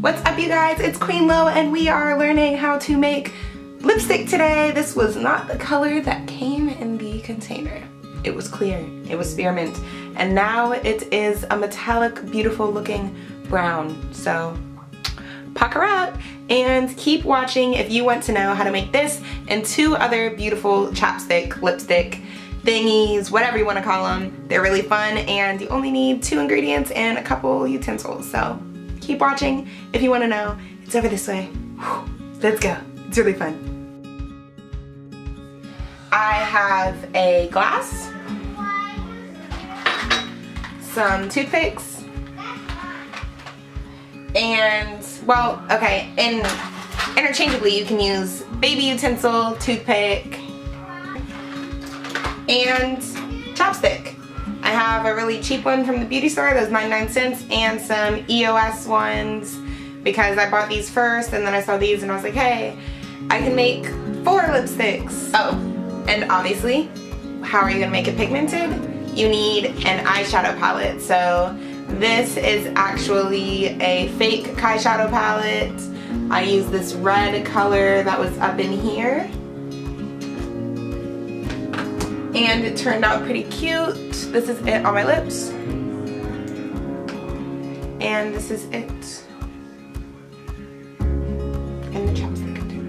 What's up, you guys? It's Queen Lo, and we are learning how to make lipstick today. This was not the color that came in the container. It was clear, it was spearmint, and now it is a metallic, beautiful looking brown. So pucker up and keep watching if you want to know how to make this and two other beautiful chapstick, lipstick thingies, whatever you want to call them. They're really fun, and you only need 2 ingredients and a couple utensils. So keep watching if you want to know. It's over this way. Whew. Let's go. It's really fun. I have a glass, some toothpicks, and, well, okay, and interchangeably you can use baby utensil, toothpick, and chopstick. I have a really cheap one from the beauty store, those 99 cents, and some EOS ones because I bought these first and then I saw these and I was like, hey, I can make 4 lipsticks. Oh, and obviously, how are you gonna make it pigmented? You need an eyeshadow palette. So this is actually a fake Kai shadow palette. I use this red color that was up in here, and it turned out pretty cute. This is it on my lips, and this is it in the chapstick container.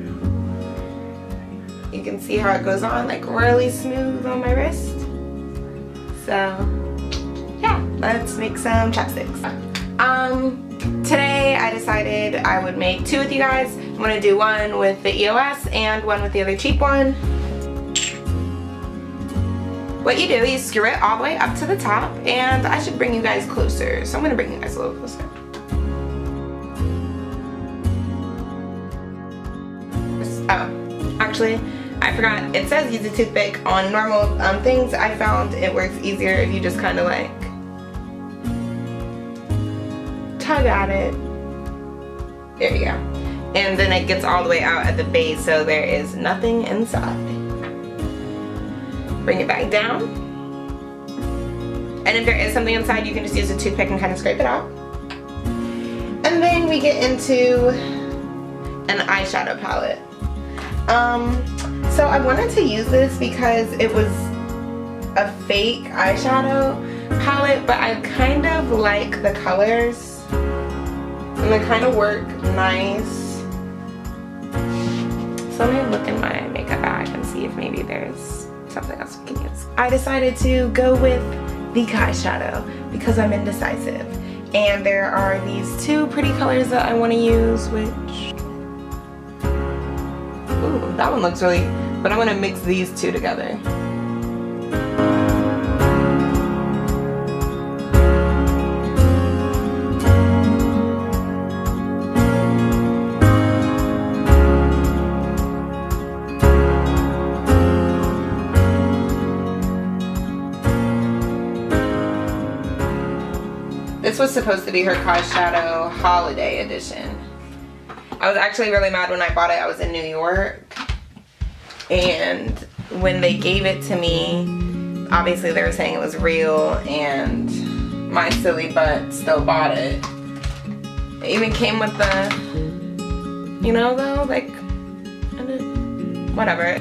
You can see how it goes on, like really smooth on my wrist. So yeah, let's make some chapsticks. Today I decided I would make 2 with you guys. I'm gonna do one with the EOS and one with the other cheap one. What you do is you screw it all the way up to the top, and I should bring you guys closer, so I'm gonna bring you guys a little closer. Oh, actually, I forgot. It says use a toothpick on normal things. I found it works easier if you just kind of like tug at it. There you go. And then it gets all the way out at the base, so there is nothing inside. Bring it back down, and if there is something inside, you can just use a toothpick and kind of scrape it out. And then we get into an eyeshadow palette. So I wanted to use this because it was a fake eyeshadow palette, but I kind of like the colors, and they kind of work nice. So let me look in my makeup bag and see if maybe there's something else we can use. I decided to go with the Kai shadow because I'm indecisive, and there are these 2 pretty colors that I want to use, which, ooh, that one looks really, but I'm going to mix these 2 together. This was supposed to be her Kai Shadow Holiday Edition. I was actually really mad when I bought it. I was in New York, and when they gave it to me, obviously they were saying it was real, and my silly butt still bought it. It even came with the, you know though, like, whatever.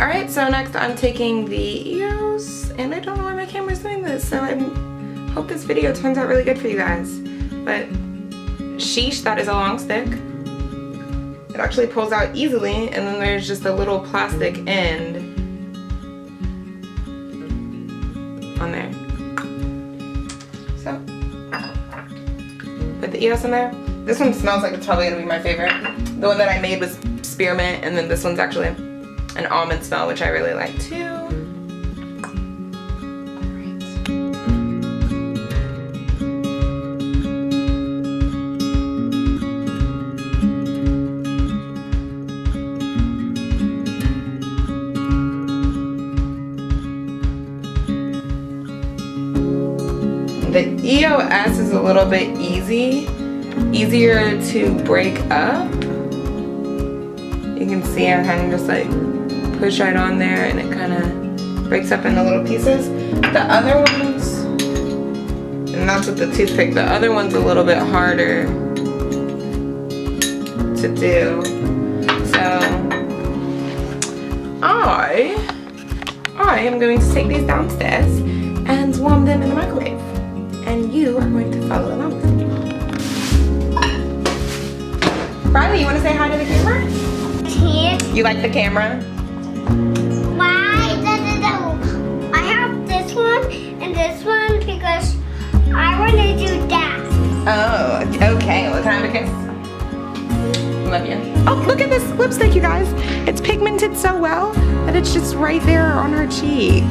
Alright, so next I'm taking the EOS, and I don't know why my camera's doing this, so I'm hope this video turns out really good for you guys, but sheesh, that is a long stick. It actually pulls out easily, and then there's just a little plastic end on there. So put the EOS in there. This one smells like it's probably gonna be my favorite. The one that I made was spearmint, and then this one's actually an almond smell, which I really like too. The EOS is a little bit easier to break up. You can see I kind of just like push right on there, and it kind of breaks up into little pieces. The other ones, and that's with the toothpick, the other one's a little bit harder to do. So I am going to take these downstairs and warm them in the microwave, and you are going to follow along with me. Riley, you want to say hi to the camera? Yes. You like the camera? Why? No. I have this one and this one because I want to do that. Oh, okay. Well, can I have a kiss? Love you. Oh, look at this lipstick, you guys. It's pigmented so well that it's just right there on her cheek.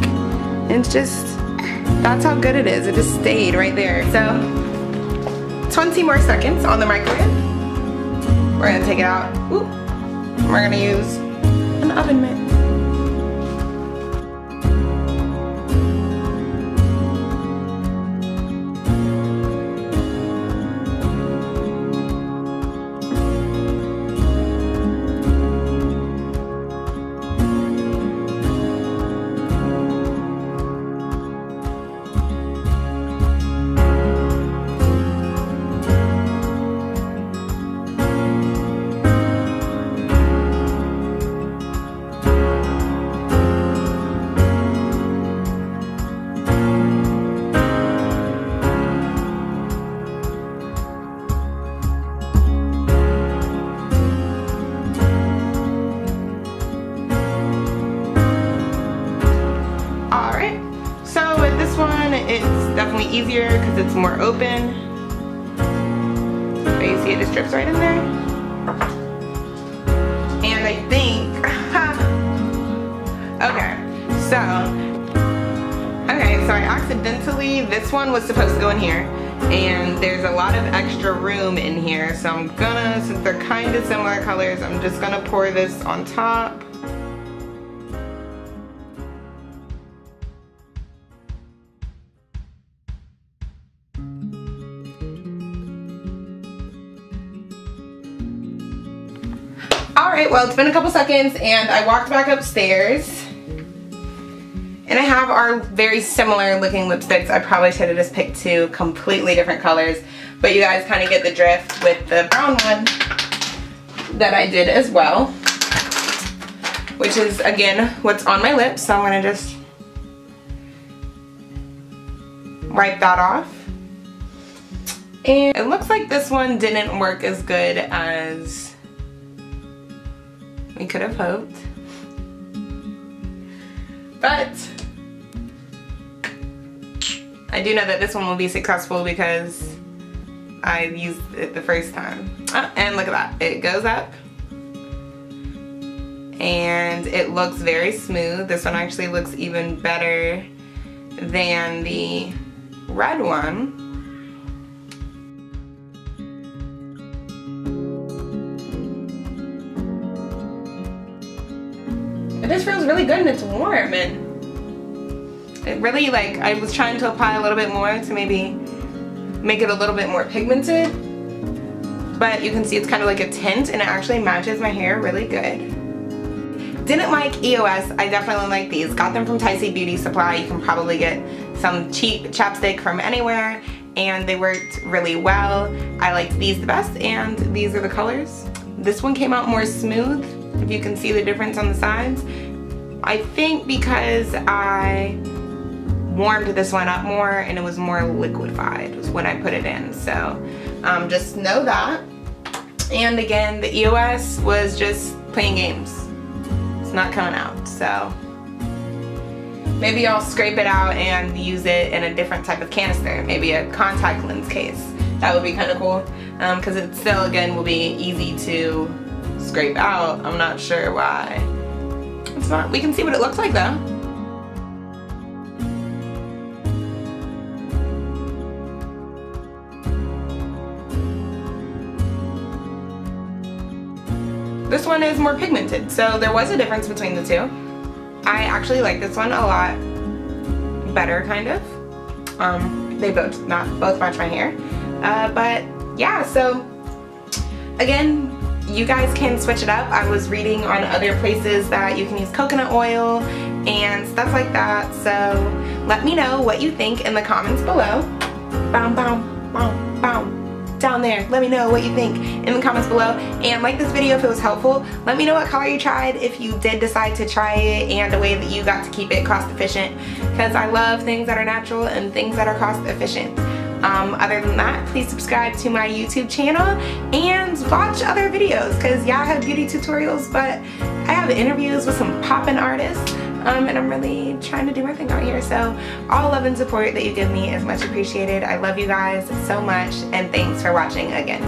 It's just, that's how good it is. It just stayed right there. So, 20 more seconds on the microwave. We're gonna take it out. Oop. We're gonna use an oven mitt. It's definitely easier because it's more open. But you see it just drips right in there. And I think, okay, so I accidentally, this one was supposed to go in here. And there's a lot of extra room in here. So I'm gonna, since they're kind of similar colors, I'm just gonna pour this on top. Alright, well, it's been a couple seconds and I walked back upstairs and I have our very similar looking lipsticks. I probably should have just picked two completely different colors, but you guys kind of get the drift with the brown one that I did as well, which is again what's on my lips. So I'm going to just wipe that off, and it looks like this one didn't work as good as we could have hoped, but I do know that this one will be successful because I used it the first time. Oh, and look at that, it goes up and it looks very smooth. This one actually looks even better than the red one. It just feels really good and it's warm, and it really, like, I was trying to apply a little bit more to maybe make it a little bit more pigmented, but you can see it's kind of like a tint and it actually matches my hair really good. Didn't like EOS, I definitely like these. Got them from Tysai Beauty Supply. You can probably get some cheap chapstick from anywhere, and they worked really well. I liked these the best, and these are the colors. This one came out more smooth. If you can see the difference on the sides, I think because I warmed this one up more and it was more liquefied was when I put it in. So just know that. And again, the EOS was just playing games. It's not coming out. So maybe I'll scrape it out and use it in a different type of canister, maybe a contact lens case. That would be kind of cool because it still, again, will be easy to scrape out. I'm not sure why it's not. We can see what it looks like though. This one is more pigmented, so there was a difference between the two. I actually like this one a lot better, kind of. They both match my hair, but yeah. So again, you guys can switch it up. I was reading on other places that you can use coconut oil and stuff like that. So let me know what you think in the comments below. Bow, bow, bow, bow. down there. Let me know what you think in the comments below, and like this video if it was helpful. Let me know what color you tried, if you did decide to try it, and a way that you got to keep it cost efficient, because I love things that are natural and things that are cost efficient. Other than that, please subscribe to my YouTube channel and watch other videos, because y'all have beauty tutorials, but I have interviews with some poppin' artists, and I'm really trying to do my thing out here. So all love and support that you give me is much appreciated. I love you guys so much, and thanks for watching again.